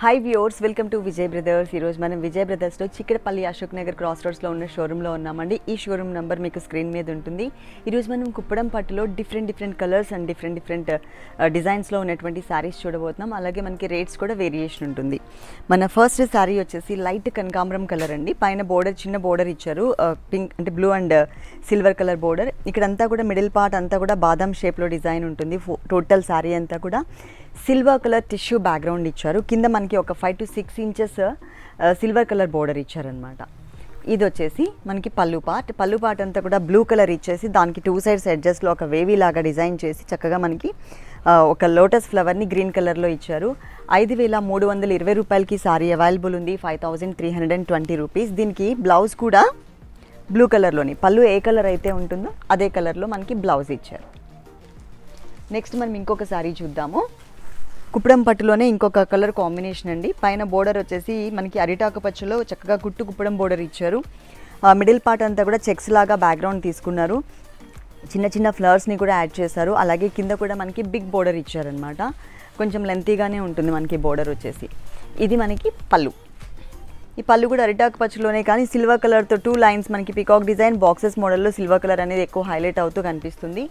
High viewers welcome to Vijay brothers मैं Vijay brothers Chikkadpally Ashok Nagar cross roads showroom में उन्नामंडी ई शोरूम नंबर मीकु स्क्रीन मीद उंटुंदी मैं कुप्पडम पट्टुलो different different colours and different different designs लो उन्नटुवंटि सारीस चूडबोतुन्नाम अलागे मनकी रेट्स कूडा वेरिएशन उंटुंदी। मन फर्स्ट सारी वच्चेसी लाइट कनकांबरम कलर अंडी पैन बॉर्डर चिन्न बॉर्डर इच्चारु पिंक अंटे blue and silver colour border इकడంతా కూడా మిడిల్ పార్ట్ అంతా కూడా బాదం షేప్ లో డిజైన్ ఉంటుంది। టోటల్ సారీ అంతా కూడా సిల్వర్ కలర్ టిష్యూ బ్యాక్గ్రౌండ్ ఇచ్చారు। కింద మనకి ఒక 5 to 6 inches silver colour border ఇచ్చారు అన్నమాట। ఇది వచ్చేసి మనకి పల్లు పార్ట్ అంతా కూడా బ్లూ కలర్ ఇచ్చేసి దానికి టూ సైడ్స్ ఎడ్జెస్ లో ఒక వేవీ లాగా డిజైన్ చేసి చక్కగా మనకి ఒక లోటస్ ఫ్లవర్ ని గ్రీన్ కలర్ లో ఇచ్చారు। 5320 రూపాయలకి సారీ అవైలబుల్ ఉంది। 5320 రూపాయస్। దీనికి బ్లౌజ్ కూడా బ్లూ కలర్ లోని పల్లు ఏ కలర్ అయితే ఉంటుందో అదే కలర్ లో మనకి బ్లౌజ్ ఇచ్చారు। నెక్స్ట్ మనం ఇంకొక సారీ చూద్దాము। కుప్పడం పట్టులోనే ఇంకొక కలర్ కాంబినేషన్ అండి। పైన బోర్డర్ వచ్చేసి మనకి అరిటాకు పచ్చలో చక్కగా కుట్టు కుప్పడం బోర్డర్ ఇచ్చారు। మిడిల్ పార్ట్ అంతా కూడా చెక్స్ లాగా బ్యాక్గ్రౌండ్ తీసుకున్నారు। చిన్న చిన్న ఫ్లవర్స్ ని కూడా యాడ్ చేశారు। అలాగే కింద కూడా మనకి బిగ్ బోర్డర్ ఇచ్చారు అన్నమాట। కొంచెం లెంతీగానే ఉంటుంది మనకి బోర్డర్ వచ్చేసి। ఇది మనకి పల్లు। ఈ పల్లు కూడా అరిటాకు పచ్చలోనే కానీ సిల్వర్ కలర్ తో టూ లైన్స్ మనకి పీకాక్ డిజైన్ బాక్సెస్ మోడల్ లో సిల్వర్ కలర్ అనేది ఎక్కువ హైలైట్ అవుతూ కనిపిస్తుంది।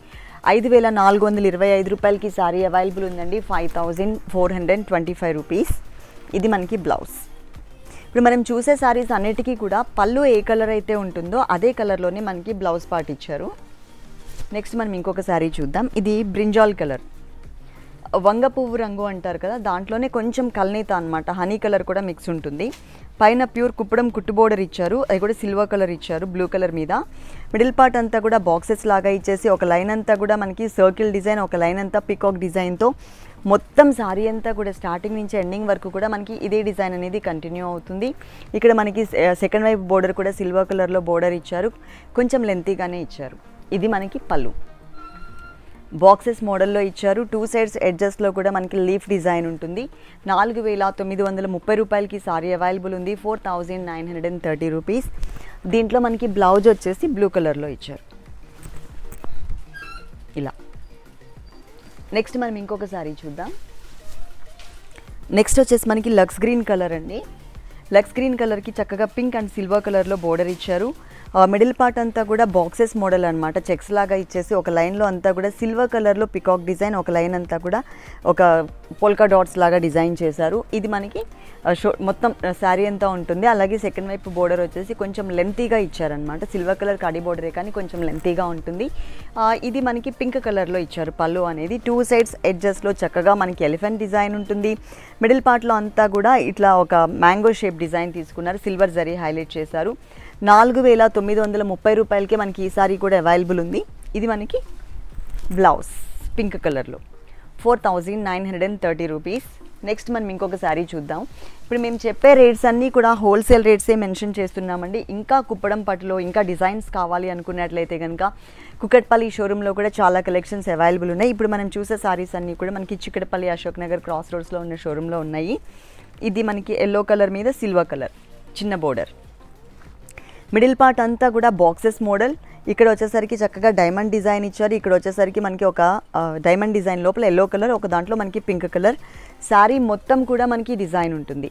5425 రూపాయలకి సారీ అవైలబుల్ ఉందండి। 5425 రూపీస్। ఇది మనకి బ్లౌజ్। ఇప్పుడు మనం చూసే సారీస్ అన్నిటికీ కూడా పల్లు ఏ కలర్ అయితే ఉంటుందో అదే కలర్ లోనే మనకి బ్లౌజ్ పార్ట్ ఇచ్చారు। నెక్స్ట్ మనం ఇంకొక సారీ చూద్దాం। ఇది బ్రింజాల్ కలర్ వంగ పువ్వు రంగు అంటారు కదా దాంట్లోనే కొంచెం కల్నేత అన్నమాట హనీ కలర్ కూడా మిక్స్ ఉంటుంది। పైన ప్యూర్ కుప్పడం కుట్టు బోర్డర్ ఇచ్చారు। అది కూడా సిల్వర్ కలర్ ఇచ్చారు బ్లూ కలర్ మీద। మిడిల్ పార్ట్ అంతా కూడా బాక్సెస్ లాగా ఇచ్చేసి ఒక లైన్ అంతా కూడా మనకి సర్కిల్ డిజైన్ ఒక లైన్ అంతా పికాక్ డిజైన్ తో మొత్తం సారీ అంతా కూడా స్టార్టింగ్ నుంచి ఎండింగ్ వరకు కూడా మనకి ఇదే డిజైన్ అనేది కంటిన్యూ అవుతుంది। ఇక్కడ మనకి సెకండ్ వైపు బోర్డర్ కూడా సిల్వర్ కలర్ లో బోర్డర్ ఇచ్చారు కొంచెం లెంతీగానే ఇచ్చారు। ఇది మనకి పల్లు బాక్సెస్ మోడల్లో ఇచ్చారు। టూ సైడ్స్ ఎడ్జెస్లో కూడా మనకి లీఫ్ డిజైన్ ఉంటుంది। 4930 రూపాయలకి సారీ అవైలబుల్ ఉంది। 4930 రూపీస్। దీంట్లో మనకి బ్లౌజ్ వచ్చేసి బ్లూ కలర్లో ఇచ్చారు ఇలా। నెక్స్ట్ మనం ఇంకొక సారీ చూద్దాం। నెక్స్ట్ వచ్చేసి మనకి లక్స్ గ్రీన్ కలర్ అండి। లక్స్ గ్రీన్ కలర్కి చక్కగా పింక్ అండ్ సిల్వర్ కలర్లో బోర్డర్ ఇచ్చారు। మిడిల్ పార్ట్ అంతా కూడా బాక్సెస్ మోడల్ అన్నమాట చెక్స్ లాగా ఇచ్చేసి ఒక లైన్లో అంతా కూడా సిల్వర్ కలర్లో పికాక్ డిజైన్ ఒక లైన్ అంతా కూడా ఒక పోల్కా డాట్స్ లాగా డిజైన్ చేశారు। ఇది మనకి మొత్తం శారీ అంతా ఉంటుంది। అలాగే సెకండ్ వైపు బోర్డర్ వచ్చేసి కొంచెం లెంతీగా ఇచ్చారనమాట సిల్వర్ కలర్ కడి బోర్డరే కానీ కొంచెం లెంతీగా ఉంటుంది। ఇది మనకి పింక్ కలర్లో ఇచ్చారు పళ్ళు అనేది। టూ సైడ్స్ ఎడ్జెస్లో చక్కగా మనకి ఎలిఫెంట్ డిజైన్ ఉంటుంది। మిడిల్ పార్ట్లో అంతా కూడా ఇట్లా ఒక మ్యాంగో షేప్ డిజైన్ తీసుకున్నారు సిల్వర్ జరీ హైలైట్ చేశారు। 4930 రూపాయలకే మనకి ఈ సారీ కూడా అవైలబుల్ ఉంది। ఇది మనకి బ్లౌజ్ పింక్ కలర్లో 4930 రూపీస్। నెక్స్ట్ మనం ఇంకొక సారీ చూద్దాం। ఇప్పుడు మేము చెప్పే రేట్స్ అన్నీ కూడా హోల్సేల్ రేట్సే మెన్షన్ చేస్తున్నామండి। ఇంకా కుప్పడం పట్టులో ఇంకా డిజైన్స్ కావాలి అనుకున్నట్లయితే కనుక కుకట్పల్లి షోరూంలో కూడా చాలా కలెక్షన్స్ అవైలబుల్ ఉన్నాయి। ఇప్పుడు మనం చూసే సారీస్ అన్నీ కూడా మనకి చిక్కడపల్లి అశోక్ నగర్ క్రాస్ రోడ్స్లో ఉన్న షోరూంలో ఉన్నాయి। ఇది మనకి ఎల్లో కలర్ మీద సిల్వర్ కలర్ చిన్న బోర్డర్ మిడిల్ పార్ట్ అంతా కూడా బాక్సెస్ మోడల్। ఇక్కడ వచ్చేసరికి చక్కగా డైమండ్ డిజైన్ ఇచ్చారు। ఇక్కడ వచ్చేసరికి మనకి ఒక డైమండ్ డిజైన్ లోపల ఎల్లో కలర్ ఒక దాంట్లో మనకి పింక్ కలర్ శారీ మొత్తం కూడా మనకి డిజైన్ ఉంటుంది।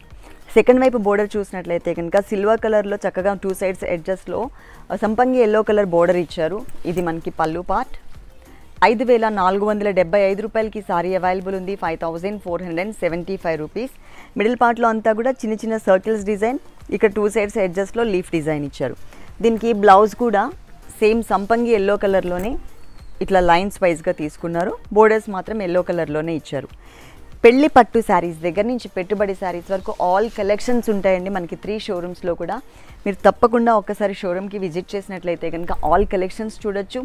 సెకండ్ వైపు బోర్డర్ చూసినట్లయితే కనుక సిల్వర్ కలర్లో చక్కగా టూ సైడ్స్ ఎడ్జెస్లో సంపంగి ఎల్లో కలర్ బోర్డర్ ఇచ్చారు। ఇది మనకి పల్లు పార్ట్। 5475 రూపాయలకి సారీ అవైలబుల్ ఉంది। 5475 రూపీస్। మిడిల్ పార్ట్లో అంతా కూడా చిన్న చిన్న సర్కిల్స్ డిజైన్ ఇక్కడ టూ సైడ్స్ ఎడ్జెస్లో లీఫ్ డిజైన్ ఇచ్చారు। దీనికి బ్లౌజ్ కూడా సేమ్ సంపంగి ఎల్లో కలర్లోనే ఇట్లా లైన్స్ వైజ్గా తీసుకున్నారు। బోర్డర్స్ మాత్రం ఎల్లో కలర్లోనే ఇచ్చారు। పెళ్లి పట్టు శారీస్ దగ్గర నుంచి పెట్టుబడి శారీస్ వరకు ఆల్ కలెక్షన్స్ ఉంటాయండి మనకి 3 షోరూమ్స్లో కూడా। మీరు తప్పకుండా ఒక్కసారి షోరూమ్కి విజిట్ చేసినట్లయితే కనుక ఆల్ కలెక్షన్స్ చూడొచ్చు।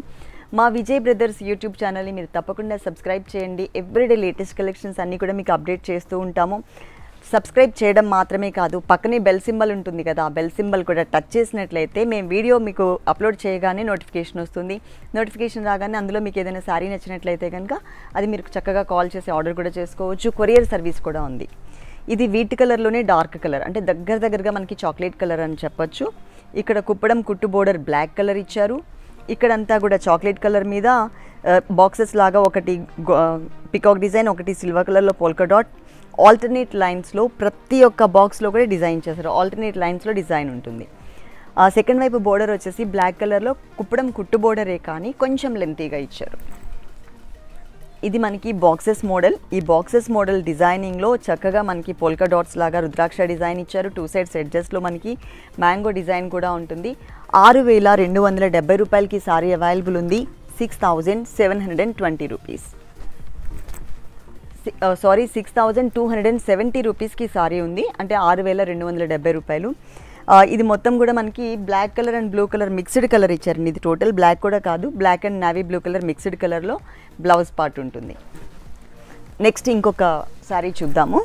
మా విజయ్ బ్రదర్స్ యూట్యూబ్ ఛానల్ని మీరు తప్పకుండా సబ్స్క్రైబ్ చేయండి। ఎవ్రీడే లేటెస్ట్ కలెక్షన్స్ అన్నీ కూడా మీకు అప్డేట్ చేస్తూ ఉంటాము। సబ్స్క్రైబ్ చేయడం మాత్రమే కాదు పక్కనే బెల్ సింబల్ ఉంటుంది కదా ఆ బెల్ సింబల్ కూడా టచ్ చేసినట్లయితే మేము వీడియో మీకు అప్లోడ్ చేయగానే నోటిఫికేషన్ వస్తుంది। నోటిఫికేషన్ రాగానే అందులో మీకు ఏదైనా శారీ నచ్చినట్లయితే కనుక అది మీరు చక్కగా కాల్ చేసి ఆర్డర్ కూడా చేసుకోవచ్చు। కొరియర్ సర్వీస్ కూడా ఉంది। ఇది వీట్ కలర్లోనే డార్క్ కలర్ అంటే దగ్గరగా మనకి చాక్లెట్ కలర్ అని చెప్పొచ్చు। ఇక్కడ కుప్పడం కుట్టు బోర్డర్ బ్లాక్ కలర్ ఇచ్చారు। ఇక్కడంతా కూడా చాక్లెట్ కలర్ మీద బాక్సెస్ లాగా ఒకటి పికాక్ డిజైన్ ఒకటి సిల్వర్ కలర్లో పోల్కా డాట్ alternate lines లో ప్రతి ఒక్క బాక్స్లో కూడా డిజైన్ చేశారు. ఆల్టర్నేట్ లైన్స్లో డిజైన్ ఉంటుంది. సెకండ్ వైపు బోర్డర్ వచ్చేసి బ్లాక్ కలర్లో కుప్పడం కుట్టు బోర్డరే కానీ కొంచెం లెంతీగా ఇచ్చారు. ఇది మనకి బాక్సెస్ మోడల్. ఈ బాక్సెస్ మోడల్ డిజైనింగ్లో చక్కగా మనకి పోల్కా డాట్స్ లాగా రుద్రాక్ష డిజైన్ ఇచ్చారు. టూ సైడ్స్ ఎడ్జెస్లో మనకి మ్యాంగో డిజైన్ కూడా ఉంటుంది. 6270 రూపాయలకి సారీ అవైలబుల్ ఉంది. 6720 రూపీస్ సారీ 6270 రూపీస్కి సారీ ఉంది. అంటే 6270 రూపాయలు. ఇది మొత్తం కూడా మనకి black colour and blue colour mixed colour ఇచ్చారండి. ఇది టోటల్ బ్లాక్ కూడా కాదు, black and navy blue colour mixed కలర్లో బ్లౌజ్ పార్ట్ ఉంటుంది. నెక్స్ట్ ఇంకొక శారీ చూద్దాము.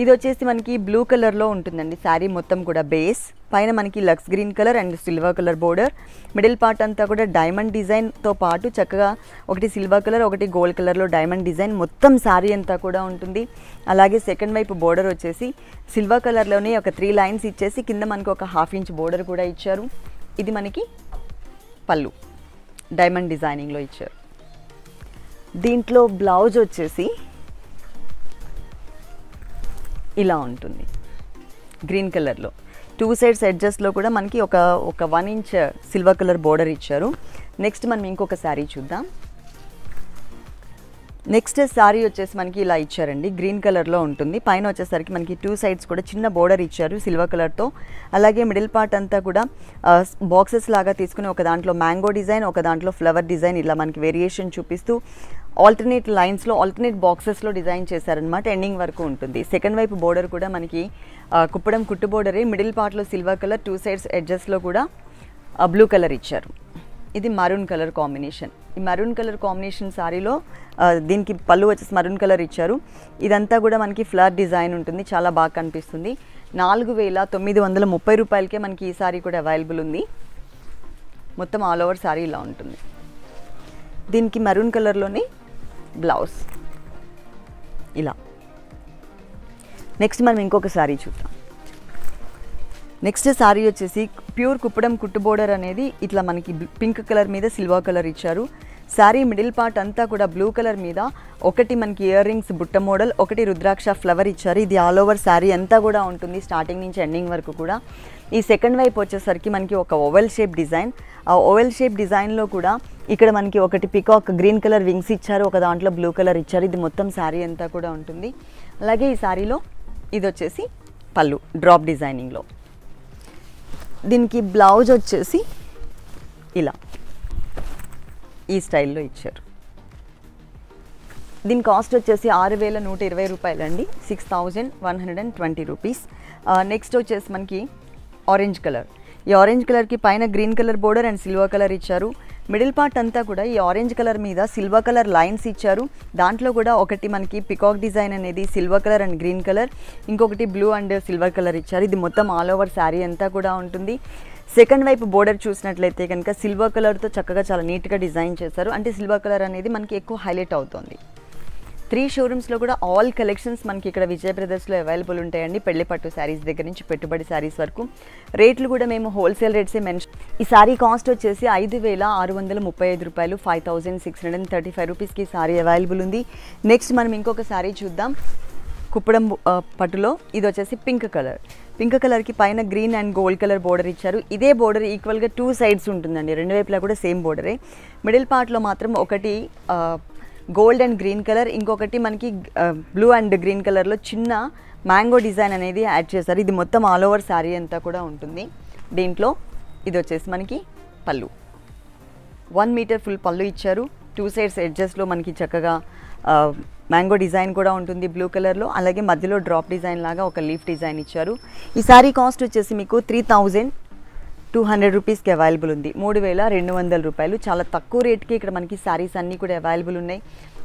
ఇది వచ్చేసి మనకి బ్లూ కలర్లో ఉంటుందండి శారీ మొత్తం కూడా. బేస్ పైన మనకి lux green colour and silver colour border, middle part అంతా కూడా డైమండ్ డిజైన్తో పాటు చక్కగా ఒకటి సిల్వర్ కలర్ ఒకటి గోల్డ్ కలర్లో డైమండ్ డిజైన్ మొత్తం శారీ అంతా కూడా ఉంటుంది. అలాగే సెకండ్ వైపు బోర్డర్ వచ్చేసి సిల్వర్ కలర్లోనే ఒక 3 లైన్స్ ఇచ్చేసి కింద మనకు ఒక 1/2 ఇంచ్ బోర్డర్ కూడా ఇచ్చారు. ఇది మనకి పళ్ళు డైమండ్ డిజైనింగ్లో ఇచ్చారు. దీంట్లో బ్లౌజ్ వచ్చేసి ఇలా ఉంటుంది గ్రీన్ కలర్లో. టూ సైడ్స్ ఎడ్జెస్లో కూడా మనకి ఒక 1 ఇంచ్ సిల్వర్ కలర్ బోర్డర్ ఇచ్చారు. నెక్స్ట్ మనం ఇంకొక శారీ చూద్దాం. నెక్స్ట్ శారీ వచ్చేసి మనకి ఇలా ఇచ్చారండి, గ్రీన్ కలర్లో ఉంటుంది. పైన వచ్చేసరికి మనకి టూ సైడ్స్ కూడా చిన్న బోర్డర్ ఇచ్చారు సిల్వర్ కలర్తో. అలాగే మిడిల్ పార్ట్ అంతా కూడా బాక్సెస్ లాగా తీసుకుని ఒక దాంట్లో మ్యాంగో డిజైన్ ఒక దాంట్లో ఫ్లవర్ డిజైన్ ఇలా మనకి వేరియేషన్ చూపిస్తూ ఆల్టర్నేట్ లైన్స్లో ఆల్టర్నేట్ బాక్సెస్లో డిజైన్ చేశారనమాట. ఎండింగ్ వరకు ఉంటుంది. సెకండ్ వైపు బోర్డర్ కూడా మనకి కుప్పడం కుట్టు బోర్డరే, మిడిల్ పార్ట్లో సిల్వర్ కలర్, టూ సైడ్స్ ఎడ్జెస్లో కూడా బ్లూ కలర్ ఇచ్చారు. ఇది మరూన్ కలర్ కాంబినేషన్. ఈ మరూన్ కలర్ కాంబినేషన్ శారీలో దీనికి పళ్ళు వచ్చేసి మరూన్ కలర్ ఇచ్చారు. ఇదంతా కూడా మనకి ఫ్లవర్ డిజైన్ ఉంటుంది, చాలా బాగా కనిపిస్తుంది. 4930 రూపాయలకే మనకి ఈ శారీ కూడా అవైలబుల్ ఉంది. మొత్తం ఆల్ ఓవర్ శారీ ఇలా ఉంటుంది. దీనికి మరూన్ కలర్లోనే బ్లౌజ్ ఇలా. నెక్స్ట్ మనం ఇంకొక శారీ చూద్దాం. నెక్స్ట్ శారీ వచ్చేసి ప్యూర్ కుప్పడం కుట్టు బోర్డర్ అనేది ఇట్లా మనకి పింక్ కలర్ మీద సిల్వర్ కలర్ ఇచ్చారు. శారీ మిడిల్ పార్ట్ అంతా కూడా బ్లూ కలర్ మీద ఒకటి మనకి ఇయర్ రింగ్స్ బుట్ట మోడల్, ఒకటి రుద్రాక్ష ఫ్లవర్ ఇచ్చారు. ఇది ఆల్ ఓవర్ శారీ అంతా కూడా ఉంటుంది, స్టార్టింగ్ నుంచి ఎండింగ్ వరకు కూడా. ఈ సెకండ్ వైపు వచ్చేసరికి మనకి ఒక ఓవెల్ షేప్ డిజైన్. ఆ ఓవెల్ షేప్ డిజైన్లో కూడా ఇక్కడ మనకి ఒకటి పికాక్ గ్రీన్ కలర్ వింగ్స్ ఇచ్చారు, ఒక దాంట్లో బ్లూ కలర్ ఇచ్చారు. ఇది మొత్తం శారీ అంతా కూడా ఉంటుంది. అలాగే ఈ శారీలో ఇది వచ్చేసి పళ్ళు డ్రాప్ డిజైనింగ్లో. దీనికి బ్లౌజ్ వచ్చేసి ఇలా ఈ స్టైల్లో ఇచ్చారు. దీని కాస్ట్ వచ్చేసి 6120 రూపాయలు అండి. 6120 రూపీస్. నెక్స్ట్ వచ్చేసి మనకి ఆరెంజ్ కలర్. ఈ ఆరెంజ్ కలర్కి పైన green colour border and silver colour ఇచ్చారు. మిడిల్ పార్ట్ అంతా కూడా ఈ ఆరెంజ్ కలర్ మీద సిల్వర్ కలర్ లైన్స్ ఇచ్చారు. దాంట్లో కూడా ఒకటి మనకి పికాక్ డిజైన్ అనేది silver colour and green colour, ఇంకొకటి బ్లూ అండ్ సిల్వర్ కలర్ ఇచ్చారు. ఇది మొత్తం ఆల్ ఓవర్ శారీ అంతా కూడా ఉంటుంది. సెకండ్ వైపు బోర్డర్ చూసినట్లయితే కనుక సిల్వర్ కలర్తో చక్కగా చాలా నీట్గా డిజైన్ చేశారు. అంటే సిల్వర్ కలర్ అనేది మనకి ఎక్కువ హైలైట్ అవుతుంది. 3 షోరూమ్స్లో కూడా ఆల్ కలెక్షన్స్ మనకి ఇక్కడ విజయ్ బ్రదర్స్లో అవైలబుల్ ఉంటాయండి. పెళ్లి పట్టు శారీస్ దగ్గర నుంచి పెట్టుబడి శారీస్ వరకు. రేట్లు కూడా మేము హోల్సేల్ రేట్సే మెన్షన్. ఈ శారీ కాస్ట్ వచ్చేసి 5635 రూపాయలు. 5635 రూపీస్కి శారీ అవైలబుల్ ఉంది. నెక్స్ట్ మనం ఇంకొక శారీ చూద్దాం కుప్పడం పట్టులో. ఇది వచ్చేసి పింక్ కలర్. పింక్ కలర్కి పైన green and gold colour border ఇచ్చారు. ఇదే బోర్డర్ ఈక్వల్గా 2 సైడ్స్ ఉంటుందండి, 2 వైపులా కూడా సేమ్ బోర్డరే. మిడిల్ పార్ట్లో మాత్రం ఒకటి గోల్డ్ అండ్ గ్రీన్ కలర్, ఇంకొకటి మనకి బ్లూ అండ్ గ్రీన్ కలర్లో చిన్న మ్యాంగో డిజైన్ అనేది యాడ్ చేశారు. ఇది మొత్తం ఆల్ ఓవర్ శారీ అంతా కూడా ఉంటుంది. దీంట్లో ఇది వచ్చేసి మనకి పళ్ళు 1 మీటర్ ఫుల్ పళ్ళు ఇచ్చారు. 2 సైడ్స్ ఎడ్జెస్లో మనకి చక్కగా మ్యాంగో డిజైన్ కూడా ఉంటుంది బ్లూ కలర్లో. అలాగే మధ్యలో డ్రాప్ డిజైన్ లాగా ఒక లీఫ్ డిజైన్ ఇచ్చారు. ఈ శారీ కాస్ట్ వచ్చేసి మీకు 3200 రూపీస్కి అవైలబుల్ ఉంది. 3200 రూపాయలు. చాలా తక్కువ రేట్కి ఇక్కడ మనకి శారీస్ అన్నీ కూడా అవైలబుల్ ఉన్నాయి.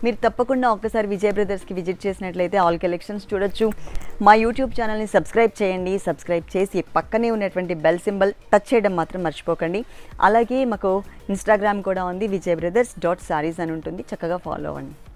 మీరు తప్పకుండా ఒక్కసారి విజయ్ బ్రదర్స్కి విజిట్ చేసినట్లయితే ఆల్ కలెక్షన్స్ చూడొచ్చు. మా యూట్యూబ్ ఛానల్ని సబ్స్క్రైబ్ చేయండి. సబ్స్క్రైబ్ చేసి పక్కనే ఉన్నటువంటి బెల్ సింబల్ టచ్ చేయడం మాత్రం మర్చిపోకండి. అలాగే మాకు ఇన్స్టాగ్రామ్ కూడా ఉంది, vijay brothers.sarees అని ఉంటుంది. చక్కగా ఫాలో అవ్వండి.